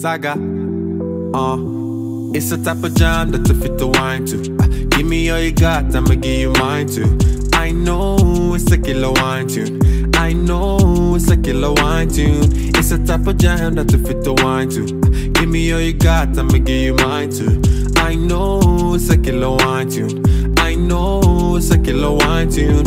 Saga. It's the type of jam that you fit the wine to. Give me all you got, I'ma give you mine too. I know it's a killer wine tune. I know it's a killer wine tune. It's the type of jam that you fit the wine to. Give me all you got, I'ma give you mine too. I know it's a killer wine tune. I know it's a killer wine tune.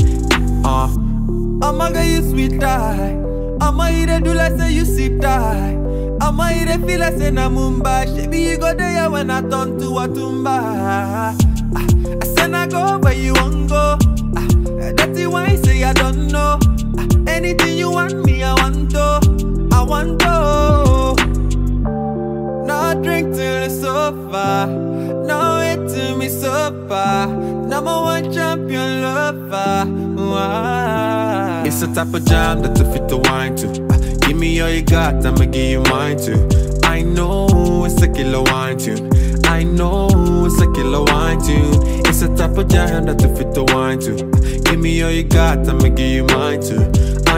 I'ma get you sweet die. I'ma eat a do like say you sip die. I'ma eat a feel like say na Mumbai. Shebi you go there when I turn to a tumba. I say na go where you want go. That's why I say I don't know. Anything you want me, I want to. I want to. Now drink till it's over. Now wait till me supper. #1 champion lover. Wow. It's the type of jam that you fit the wine to. Give me all you got, I'ma give you mine too. I know it's a killer wine tune. I know it's a killer wine tune. It's the type of jam that you fit the wine to. Give me all you got, I'ma give you mine too.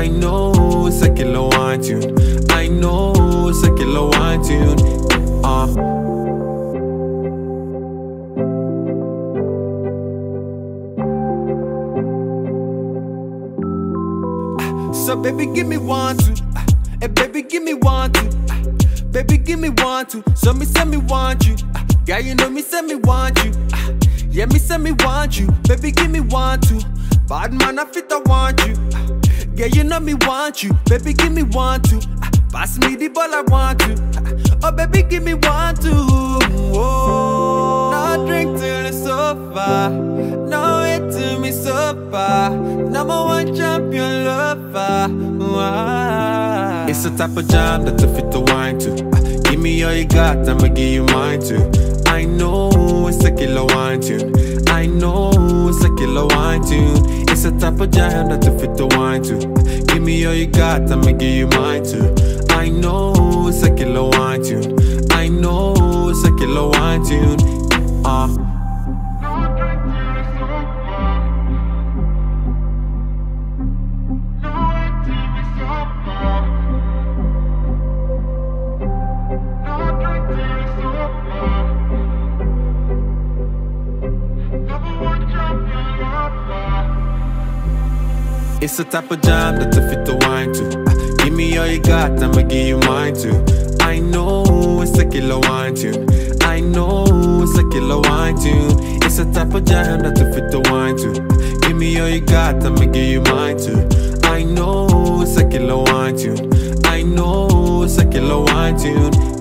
I know it's a killer wine tune. I know it's a killer wine tune. So baby, give me 1, 2. Hey baby, give me 1, 2. Baby, give me 1, 2. So me say me want you. Girl, you know me say me want you. Yeah, me say me want you. Baby, give me 1, 2. Bad man, I fit I want you. Girl, you know me want you. Baby, give me 1, 2. Pass me the ball, I want you. Oh baby, give me 1, 2. Oh, now drink till it's over. Now wait till me supper. #1 champion lover. Wow. It's the type of jam that you fit the wine to. Give me all you got, I'ma give you mine too. I know it's a killer wine tune. I know it's a killer wine tune. It's the type of jam that you fit the wine to. Give me all you got, I'ma give you mine too. I know it's a killer wine tune. I know it's a killer wine tune. It's the type of jam that you fit the wine to. Give me all you got, I'ma give you mine too. I know it's a killer wine tune. I know it's a killer wine tune. It's the type of jam that you fit the wine to. Give me all you got, I'ma give you mine too. I know it's a killer wine tune. I know it's a killer wine tune.